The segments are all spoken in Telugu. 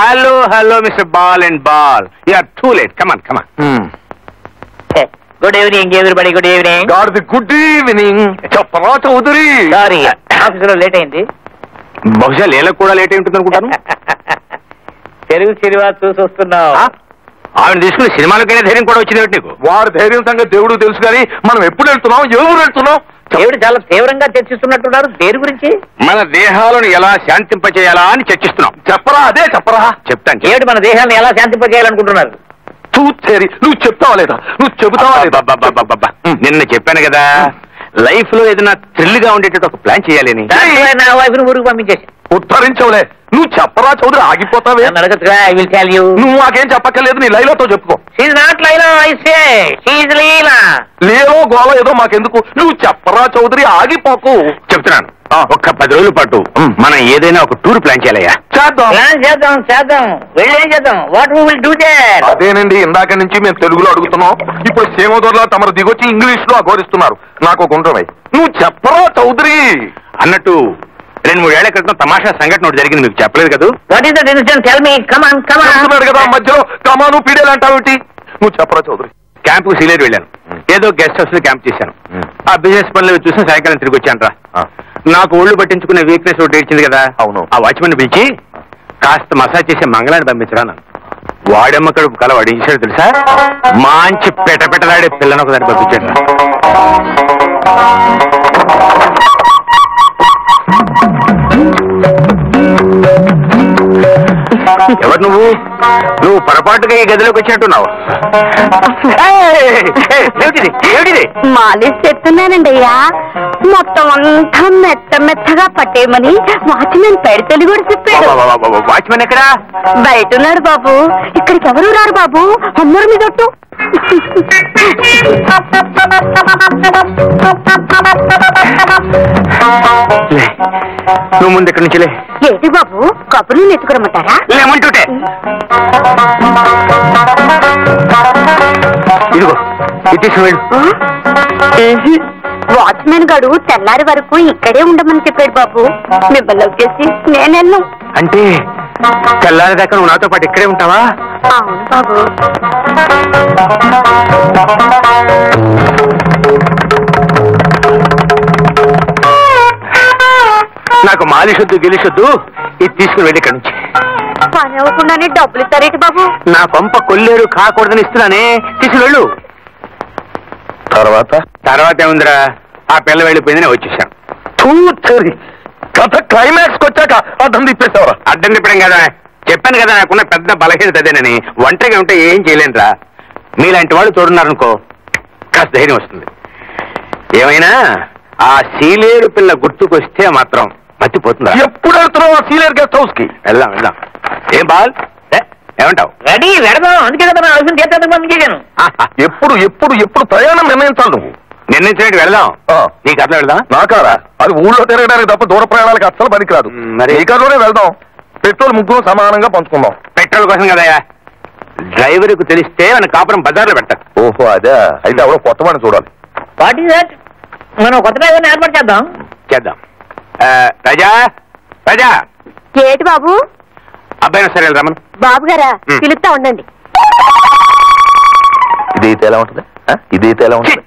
Hello, Mr. Ball and Ball. You are too late. Come on. Good evening, everybody. Good evening. God, good evening. Chaparata udari. Sorry. Officer, late ayindi. Bahusha Leela kuda late ayuntundi anukuntaru. Telugu cinema chustunnao. Avunu teesukuni cinemalokaina dhairyam kuda vachindi enti neeku. Vaaru dhairyam sanga devudu telusu gaani manam eppudu eltunnam evaru eltunnam. Devudu chaala tevranga churchistunnattunnaru deni gurinchi. Mana dehalanu ela shantimpa cheyala ani churchistunnam. Chappara. Cheptanu. Evudu mana dehalanu ela shantimpa cheyalanuntunnaru. నిన్న చెప్పాను కదా లైఫ్ లో ఏదైనా థ్రిల్ గా ఉండేటట్టు ఒక ప్లాన్ చేయాలని. ఉత్తరించవులే, నువ్వు చెప్పరా చౌదరి, ఆగిపోతావే. నువ్వు నాకేం చెప్పక్కర్లేదు, నీ లైలాతో చెప్పుకో. లేలో గోలో ఏదో మాకెందుకు, నువ్వు చెప్పరా చౌదరి, ఆగిపోకు. చెప్తున్నాను, ఒక్క 10 రోజుల పాటు మనం ఏదైనా ఒక టూర్ ప్లాన్ చేయాలయ్యా. అదేనండి ఇందాక నుంచి మేము తెలుగులో అడుగుతున్నాం, ఇప్పుడు సేమోదర్లా తమరు దిగొచ్చి ఇంగ్లీష్ లో అఘోరిస్తున్నారు. నాకు ఒక గుండ్రమై, నువ్వు చెప్పరా చౌదరి అన్నట్టు 2-3 ఏళ్ల క్రితం తమాషా సంఘటన ఒకటి జరిగింది, మీకు చెప్పలేదు కదా. మధ్యలో కమాను పీడేలు అంటావేంటి? నువ్వు చెప్పరా చౌదరి. క్యాంప్ సీలేరు వెళ్ళాను, ఏదో గెస్ట్ హౌస్ లో క్యాంప్ చేశాను. ఆ బిజినెస్ పనులు చూసి సాయంకాలం తిరిగి వచ్చాను రా. నాకు ఒళ్ళు పట్టించుకునే వీక్నెస్ ఒకటి ఇచ్చింది కదా. అవును, ఆ వాచ్మెన్ పిలిచి కాస్త మసాజ్ చేసే మంగళాన్ని పంపించరా. వాడమ్మ కడుపు కల వాడు ఇచ్చాడు తెలుసా, మంచి పెటపెటలాడే పిల్లని ఒకదాన్ని పంపించాడు. ఎవరు నువ్వు పొరపాటుగా ఈ గదిలోకి వచ్చినట్టున్నావు. మాలిష్ చెప్తున్నానండి అయ్యా, మొత్తం అంతా మెత్త మెత్తగా పట్టేయమని వాచ్మెన్ పెడతలు కూడా చెప్పాడు. వాచ్మెన్ ఎక్కడ? బయట ఉన్నారు బాబు, ఇక్కడికి ఎవరు రారు బాబు, అందరు మీద ఒట్టు. నువ్వు ముందు ఎక్కడి నుంచి లే. ఏంటి బాబు కబుర్లు ఎత్తుకురమ్మంటారా? లేమంటుంటే ఇదిగో ఇది తీసుకువెళ్ళు. వాచ్మెన్ గారు తెల్లారి వరకు ఇక్కడే ఉండమని చెప్పాడు బాబు. మిమ్మల్ని వచ్చేసి నేనెళ్ళను అంటే తెల్లారి దాకా నువ్వు నాతో పాటు ఇక్కడే ఉంటావా? అవును బాబు. నాకు మాలిషొద్దు గెలిసొద్దు, ఇది తీసుకుని వెళ్ళి ఇక్కడి నుంచి. పని అవ్వకుండానే డబ్బులు ఇస్తారేంటి బాబు? నా పంప కొల్లేరు కాకూడదని ఇస్తున్నానే, తీసుకుని వెళ్ళు. తర్వాత ఏముందిరా, ఆ పిల్ల వెళ్ళిపోయింది, నేను వచ్చేసాను. కథ క్లైమాక్స్ వచ్చాక అర్థం తిప్పేసావా? అర్థం తిప్పడం కదా, చెప్పాను కదా నాకున్న పెద్ద బలహీనత అదేనని. ఒంటరిగా ఉంటే ఏం చేయలేనురా, మీలాంటి వాళ్ళు చూడున్నారనుకో కాస్త ధైర్యం వస్తుంది. ఏమైనా ఆ సీలేరు పిల్ల గుర్తుకొస్తే మాత్రం మర్చిపోతుందా? ఎప్పుడు వెళ్తున్నావు ఆ సీలేరు గెస్ట్ హౌస్ కి? వెళ్దాం. ఏం బాల్ ఏమంటావు? రెడీ వెడదాం, అందుకే కదా చేస్తాను. ఎప్పుడు ప్రయాణం నిర్ణయించాలి నువ్వు? నిర్ణయించినట్టు వెళ్దాం. నీ కథలో వెళ్దాం. నా కాదా? అది ఊళ్ళో తిరగడానికి తప్ప దూర ప్రయాణాలకు అస్సలు పనికిరాదు. మరి ఈ కథలోనే వెళ్దాం, పెట్రోల్ ముగ్గురు సమానంగా పంచుకుందాం. పెట్రోల్ కోసం కదా, డ్రైవర్ కు తెలిస్తే మన కాపురం బజార్లో పెట్టాలి. ఓహో అదే, అయితే ఎవరో కొత్త వాడిని చూడాలి. What is that? మనం కొత్త డ్రైవర్ని ఏర్పాటు చేద్దాం. రాజా ఏటి బాబు? అబ్బాయి సరే రమణ బాబు గారా, పిలుస్తా ఉండండి. ఇదైతే ఎలా ఉంటుంది, ఇదైతే ఎలా ఉంటుంది?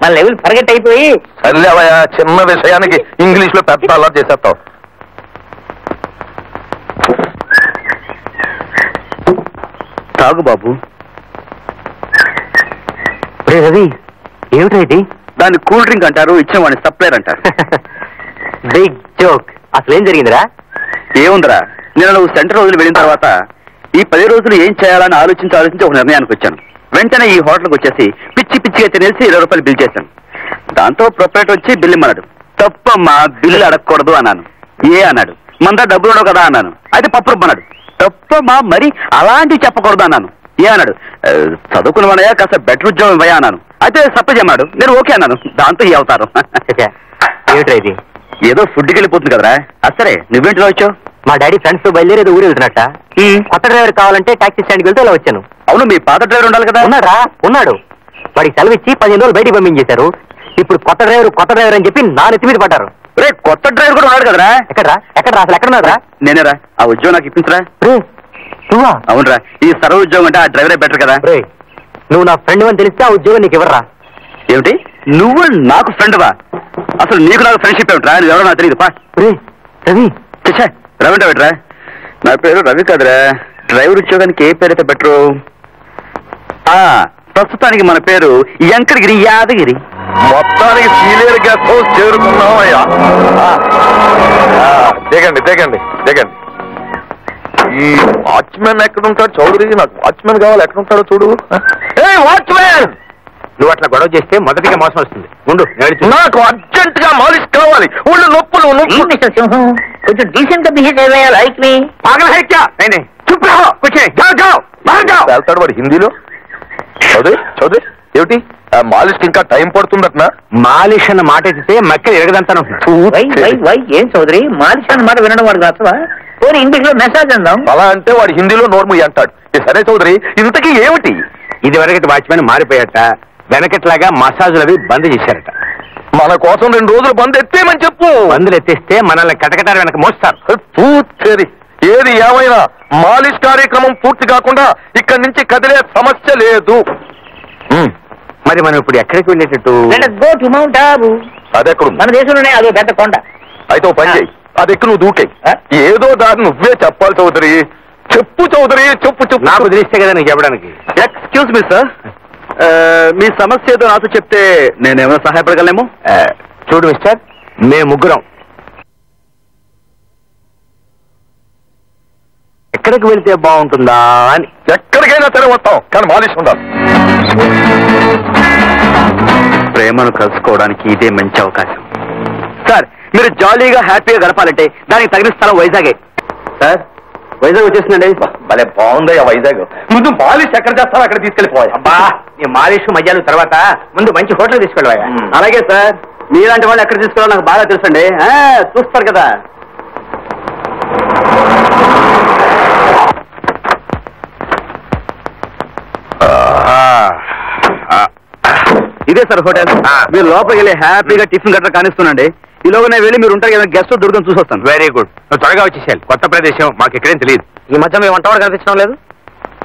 మన లెవెల్ పర్గెట్ అయిపోయి సర్లేవయా, చిన్న విషయానికి ఇంగ్లీష్ లో పెద్ద అలర్ట్ చేసేస్తావు. తాగు బాబు. రవి ఏమిటైతే దాన్ని కూల్ డ్రింక్ అంటారు, ఇచ్చిన వాడిని సప్లైర్ అంటారు. Big joke. అసలు ఏం జరిగిందిరా? ఏముందిరా, నేను నువ్వు సెంటర్ రోజులు వెళ్ళిన తర్వాత ఈ 10 రోజులు ఏం చేయాలని ఆలోచించి ఒక నిర్ణయానికి వచ్చాను. వెంటనే ఈ హోటల్కి వచ్చేసి పిచ్చిగా తినేసి 20 రూపాయలు బిల్ చేశాను. దాంతో ప్రొపరేటర్ వచ్చి బిల్లు ఇమ్మన్నాడు. తప్పమ్మా, బిల్లు అడగకూడదు అన్నాను. ఏ అన్నాడు, మన డబ్బులు ఉండవు కదా అన్నాను. అయితే పప్పు రమ్మన్నాడు. తప్పమ్మా, మరి అలాంటివి చెప్పకూడదు అన్నాను. ఏ అన్నాడు, చదువుకున్నానయ్యా కాస్త బెటర్ ఉద్యోగం ఇవ్వయా అన్నాను. అయితే సప్లై చేయమన్నాడు, నేను ఓకే అన్నాను. దాంతో ఈ అవుతారు ఏమిటైతే ఏదో ఫుడ్కి వెళ్ళిపోతుంది కదరా. అసరే నువ్వేంటిలో వచ్చావు? మా డాడీ ఫ్రెండ్స్ తో బయలుదేరేది ఊరు వెళ్తున్నట్ట. కొత్త డ్రైవర్ కావాలంటే టాక్సీ స్టాండ్కి వెళ్తే ఇలా వచ్చాను. అవును, మీ పాత డ్రైవర్ ఉండాలి కదా? ఉన్నాడు. వాడికి సెలవు ఇచ్చి 15 రోజులు బయటికి పంపించేశారు. ఇప్పుడు కొత్త డ్రైవర్ అని చెప్పి నా నెత్తి మీద పడ్డారు. రేట్ కొత్త డ్రైవర్ కూడా ఉన్నాడు కదరా. ఎక్కడరా ఎక్కడరా అసలు ఎక్కడన్నారా? నేనేరా ఆ ఉద్యోగం నాకు ఇప్పించరా. అవునరా ఈ సర్వ ఉద్యోగం అంటే ఆ డ్రైవరే బెటర్ కదా. నువ్వు నా ఫ్రెండ్ అని తెలిస్తే ఆ ఉద్యోగం నీకు ఎవరురా? ఏమిటి నువ్వు నాకు ఫ్రెండ్వా? అసలు నీకు నాకు ఫ్రెండ్షిప్ ఏమిట్రా? నువ్వు ఎవరో నాకు తెలియదు. రవి చచ్చా రవి అంటే బెటరా? నా పేరు రవి కదరా. డ్రైవర్ ఉద్యోగానికి ఏ పేరు అయితే బెటరు? ప్రస్తుతానికి మన పేరు యంకరగిరి యాదగిరి. మొత్తానికి సీనియర్ గెస్ట్ హౌస్ చేరుకున్నాం అయ్యా. దిగండి దిగండి దిగండి. ఈ వాచ్మెన్ ఎక్కడుంటాడు చౌదరి? నాకు వాచ్మెన్ కావాలి, ఎక్కడుంటాడో చూడు. ఏ వాచ్మెన్, నువ్వు అట్లా గొడవ చేస్తే మొదటిగా మోసం వస్తుంది. ఉండు నాకు అర్జెంట్ గా మాలిష్ కావాలి. ఒళ్ళు నొప్పులు కొంచెం డీసెంట్ గా బిహేవ్ చేయాలి. లైక్ మీ పాగల హైక్యా నేనే వెళ్తాడు వాడు హిందీలో. చౌదరి చౌదరి ఏమిటి మాలిష్ ఇంకా టైం పడుతుందట? మాలిష్ అన్న మాట అయితే మక్కలు ఎరగదంతా. ఏం చౌదరి మాలిష్ అన్న మాట వినడం వాడు కాస్తవా? పోనీ ఇంగ్లీష్ లో మెసేజ్ అందాం. అలా అంటే వాడు హిందీలో నోర్మల్ అంటాడు. సరే చౌదరి ఇంతకీ ఏమిటి? ఇది వరకటి వాచ్మెన్ మారిపోయాట, వెనకట్లాగా మసాజులు అవి బంద్ చేశారట. మన కోసం 2 రోజులు బంద్ ఎత్తేమని చెప్పు. బందులు ఎత్తేస్తే మనల్ని కటకటారు వెనక మోస్తారు. ఏది ఏమైనా మాలిష్ కార్యక్రమం పూర్తి కాకుండా ఇక్కడి నుంచి కదిలే సమస్య లేదు. మరి మనం ఇప్పుడు ఎక్కడికి వెళ్ళేటట్టు? అదెక్కడ? మన దేశంలోనే అదో పెద్ద కొండ. అయితే ఓ పని చేయి, అది ఎక్కువ నువ్వు దూకే ఏదో దారి నువ్వే చెప్పాలి చౌదరి. చెప్పు చౌదరి చెప్పు చెప్పు. నాకు తెలిస్తే కదా నీకు చెప్పడానికి. ఎక్స్క్యూజ్ మీ సార్, మీ సమస్య ఏదో నాకు చెప్తే నేనేమైనా సహాయపడగలేము. చూడు మిస్టర్, మేము ముగ్గురం ఎక్కడికి వెళ్తే బాగుంటుందా అని ఎక్కడికైనా తెరవస్తాం, కానీ మాలిష్ ఉండాలి. ప్రేమను కలుసుకోవడానికి ఇదే మంచి అవకాశం సార్. మీరు జాలీగా హ్యాపీగా గడపాలంటే దానికి తగిన స్థలం వైజాగే సార్. వైజాగ్ వచ్చేసిందండి. భలే బాగుంది ఆ వైజాగ్. ముందు మాలిష్ ఎక్కడ చేస్తారో అక్కడ తీసుకెళ్ళిపోవాలి. అబ్బా నీ మాలిష్ మధ్యాహ్నం తర్వాత ముందు మంచి హోటల్ తీసుకెళ్ళవా? అలాగే సార్. మీలాంటి వాళ్ళు ఎక్కడ తీసుకెళ్ళాలో నాకు బాగా తెలుసండి, చూస్తారు కదా. ఇదే సార్ హోటల్. మీరు లోపలికి వెళ్ళి హ్యాపీగా టిఫిన్ గట్రా కానిస్తున్నాండి. ఈలోగానే వెళ్ళి మీరు ఉంటారు కదా గెస్ట్ దొరుకుతాను చూసొస్తాను. వెరీ గుడ్, త్వరగా వచ్చేసేయాలి. కొత్త ప్రదేశం మాకు ఎక్కడేం తెలియదు. ఈ మధ్య మేము వంటవాడు కనిపించడం లేదు.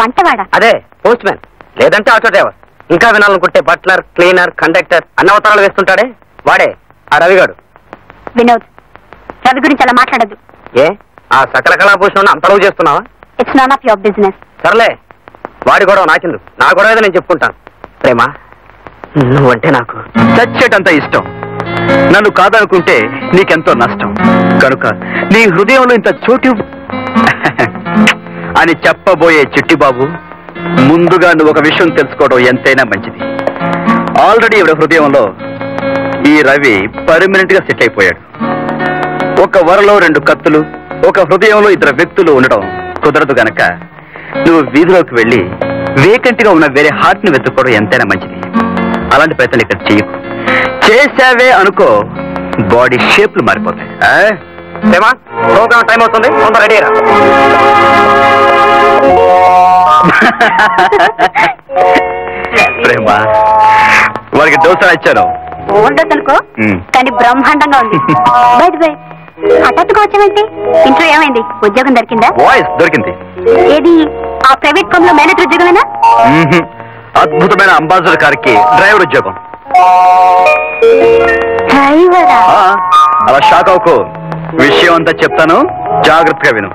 వంటవాడా? అదే పోస్ట్ మ్యాన్ లేదంటే ఆటో డ్రైవర్, ఇంకా వినాలనుకుంటే బట్లర్, క్లీనర్, కండక్టర్ అన్న అవతారాలు వేస్తుంటాడే వాడే ఆ రవిగాడు. వినోద్, రవి గురించి అలా మాట్లాడద్దు. ఏ ఆ సకల కళాభూషణ అంతలవు చేస్తున్నావా? It's not of your business. సర్లే వాడి గొడవ నాకిందు, నా గొడవ ఏదో నేను చెప్పుకుంటాను. ప్రేమ నువ్వంటే నాకు చచ్చేటంత ఇష్టం. నన్ను కాదనుకుంటే నీకెంతో నష్టం. కనుక నీ హృదయంలో ఇంత చోటు అని చెప్పబోయే చిట్టిబాబు, ముందుగా నువ్వు ఒక విషయం తెలుసుకోవడం ఎంతైనా మంచిది. ఆల్రెడీ ఇవిడ హృదయంలో ఈ రవి పర్మనెంట్ గా సెట్ అయిపోయాడు. ఒక వరలో 2 కత్తులు, ఒక హృదయంలో 2 వ్యక్తులు ఉండడం కుదరదు గనక నువ్వు వీధిలోకి వెళ్ళి వేకెంట్ గా ఉన్న వేరే హార్ట్ ని వెతుక్కోవడం ఎంతైనా మంచిది. అలాంటి ప్రయత్నాలు ఇక్కడ చేయకు. చేసావే అనుకో బాడీ షేప్లు మారిపోతాయి. టైం అవుతుంది, రెడీ రా. ప్రేమ వారికి దోశ ఇచ్చాను ఉండొద్దనుకో, కానీ బ్రహ్మాండంగా ఉంది. హఠాత్తుగా వచ్చావంటే ఇంట్లో ఏమైంది? ఉద్యోగం దొరికిందా? వాయిస్ దొరికింది. ఏది ఆ ప్రైవేట్ కంపెనీలో మేనేజర్ ఉద్యోగమేనా? అద్భుతమైన అంబాసిడర్ గారికి డ్రైవర్ ఉద్యోగం. అలా షాక్ అవ్వకు, విషయం అంతా చెప్తాను, జాగ్రత్తగా విను.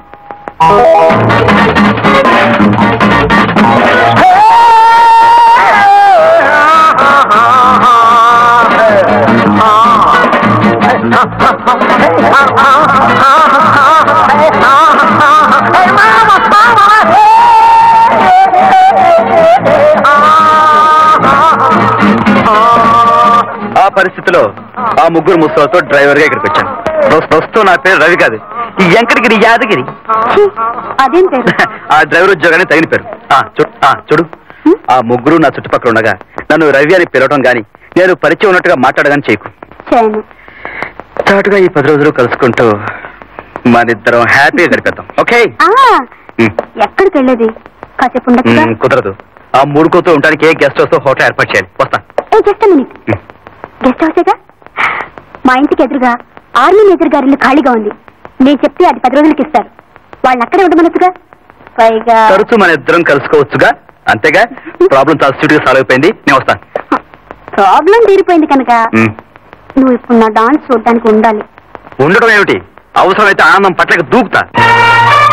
పరిస్థితిలో ఆ ముగ్గురు ముసలతో డ్రైవర్ గా ఇక్కడికి వచ్చాను. వస్తూ నా పేరు రవి కాదు, ఈ యంకరగిరి యాదగిరి. ఆ డ్రైవర్ ఉద్యోగాన్ని తగిన పేరు. చూడు ఆ ముగ్గురు నా చుట్టుపక్కల ఉండగా నన్ను రవి అని పిలవడం గాని, నేను పరిచయం ఉన్నట్టుగా మాట్లాడగానే చేయకు. చాటుగా ఈ 10 రోజులు కలుసుకుంటూ మనిద్దరం హ్యాపీగా గడిపేద్దాం. ఓకే? ఎక్కడికి వెళ్ళేది? కుదరదు. ఆ 3 కోతో ఉండడానికి గెస్ట్ హౌస్ హోటల్ ఏర్పాటు చేయాలి. వస్తా. గెస్ట్ హౌసేగా మా ఇంటికి ఎదురుగా ఆర్మీ మేజర్ గారి ఇల్లు ఖాళీగా ఉంది. నేను చెప్తే అది 10 రోజులకి ఇస్తారు. వాళ్ళు అక్కడే ఉండమనొచ్చుగా, పైగా తరచు మన ఇద్దరం కలుసుకోవచ్చుగా. అంతేగా, ప్రాబ్లం చాలా సీరియస్ సాల్వ్ అయిపోయింది. నేను వస్తాను. ప్రాబ్లం తీరిపోయింది కనుక నువ్వు ఇప్పుడు నా డాన్స్ చూడడానికి ఉండాలి. ఉండడం ఏమిటి, అవసరమైతే ఆనందం పట్లకి దూకుతా.